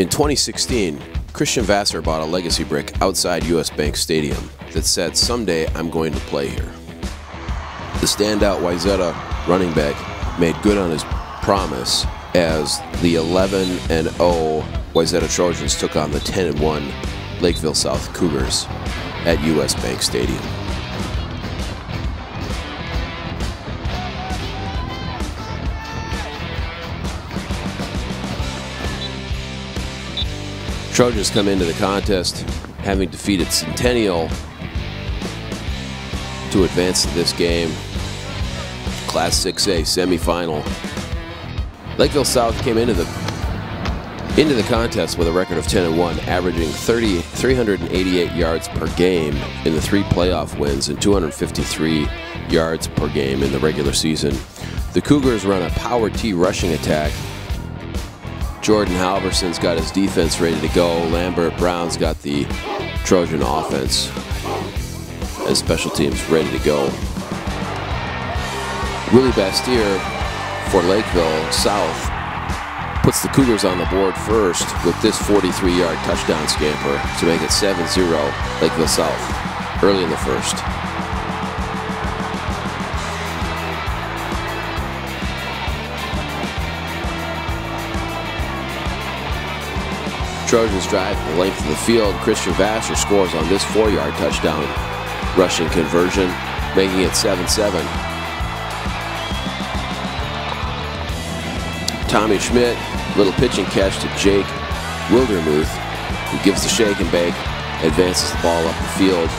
In 2016, Christian Vasser bought a legacy brick outside U.S. Bank Stadium that said, "Someday I'm going to play here." The standout Wayzata running back made good on his promise as the 11-0 Wayzata Trojans took on the 10-1 Lakeville South Cougars at U.S. Bank Stadium. Trojans come into the contest having defeated Centennial to advance to this game, Class 6A semifinal. Lakeville South came into the contest with a record of 10-1, averaging 388 yards per game in the 3 playoff wins and 253 yards per game in the regular season. The Cougars run a power T rushing attack. Jordan Halverson's got his defense ready to go. Lambert Brown's got the Trojan offense and special teams ready to go. Willie Bastier for Lakeville South puts the Cougars on the board first with this 43-yard touchdown scamper to make it 7-0 Lakeville South early in the first. Trojans drive the length of the field. Christian Vasser scores on this 4-yard touchdown rushing conversion, making it 7-7. Tommy Schmidt, little pitching catch to Jake Wildermuth, who gives the shake and bake, advances the ball up the field.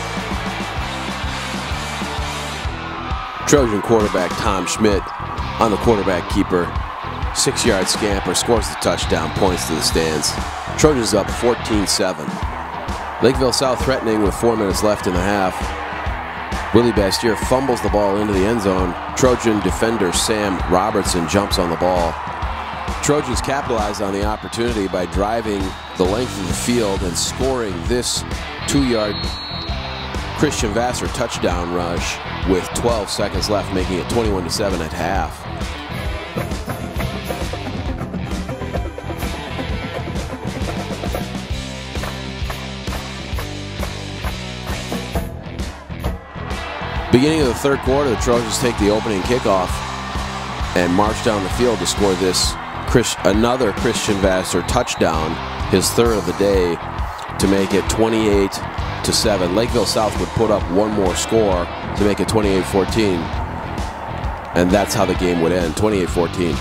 Trojan quarterback Tom Schmidt on the quarterback keeper. 6-yard scamper, scores the touchdown, points to the stands. Trojans up 14-7. Lakeville South threatening with 4 minutes left in the half. Willie Bastier fumbles the ball into the end zone. Trojan defender Sam Robertson jumps on the ball. Trojans capitalize on the opportunity by driving the length of the field and scoring this 2-yard Christian Vasser touchdown rush with 12 seconds left, making it 21-7 at half. Beginning of the third quarter, the Trojans take the opening kickoff and march down the field to score this another Christian Vasser touchdown, his third of the day, to make it 28-7. Lakeville South would put up one more score to make it 28-14, and that's how the game would end, 28-14.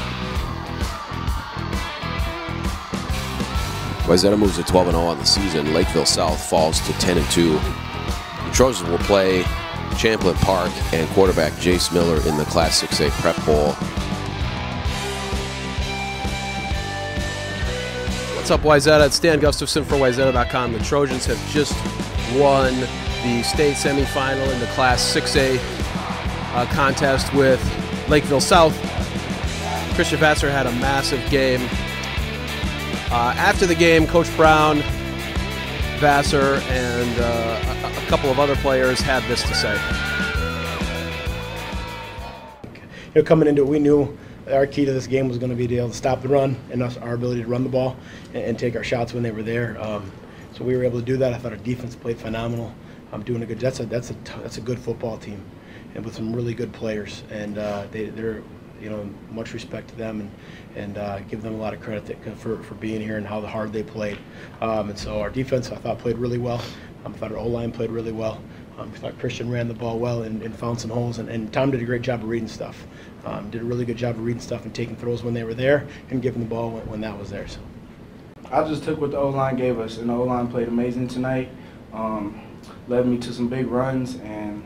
Wayzata moves to 12-0 on the season. Lakeville South falls to 10-2. The Trojans will play Champlin Park and quarterback Jace Miller in the Class 6A Prep Bowl. What's up, Wayzata? It's Dan Gustafson for Wayzata.com. The Trojans have just won the state semifinal in the Class 6A contest with Lakeville South. Christian Vasser had a massive game. After the game, Coach Brown, Vasser, and a couple of other players had this to say. You know, coming into it, we knew our key to this game was going to be to be able to stop the run and our ability to run the ball and take our shots when they were there. So we were able to do that. I thought our defense played phenomenal. Doing a good. That's a good football team, and with some really good players. And they're, you know, much respect to them, and give them a lot of credit for being here and how hard they played. And so our defense, I thought, played really well. I thought our O-line played really well. I thought Christian ran the ball well and found some holes. And Tom did a great job of reading stuff. Did a really good job of reading stuff and taking throws when they were there and giving the ball when that was theirs. I just took what the O-line gave us, and the O-line played amazing tonight. Led me to some big runs, and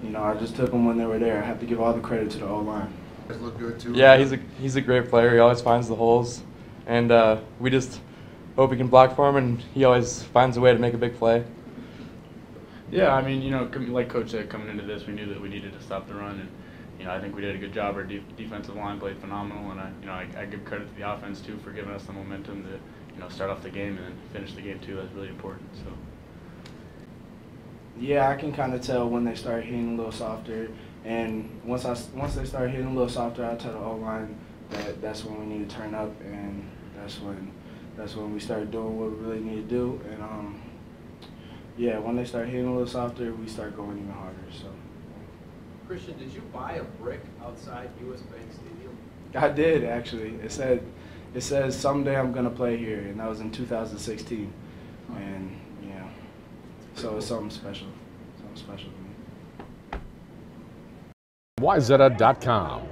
you know, I just took them when they were there. I have to give all the credit to the O-line. Look good too. Yeah, he's a great player. He always finds the holes, and we just hope we can block for him, and he always finds a way to make a big play. Yeah, I mean, you know, like Coach said, coming into this, we knew that we needed to stop the run, and you know, I think we did a good job. Our defensive line played phenomenal, and I give credit to the offense too for giving us the momentum to, you know, start off the game and then finish the game too. That's really important. So. Yeah, I can kind of tell when they start hitting a little softer. And once they start hitting a little softer, I tell the O-line that's when we need to turn up, and that's when that's when we started doing what we really need to do. And yeah, when they start hitting a little softer, we start going even harder. So, Christian, did you buy a brick outside U.S. Bank Stadium? I did, actually. It says someday I'm gonna play here, and that was in 2016. Huh. And yeah, so cool. It's something special. Something special to me. Wayzata.com.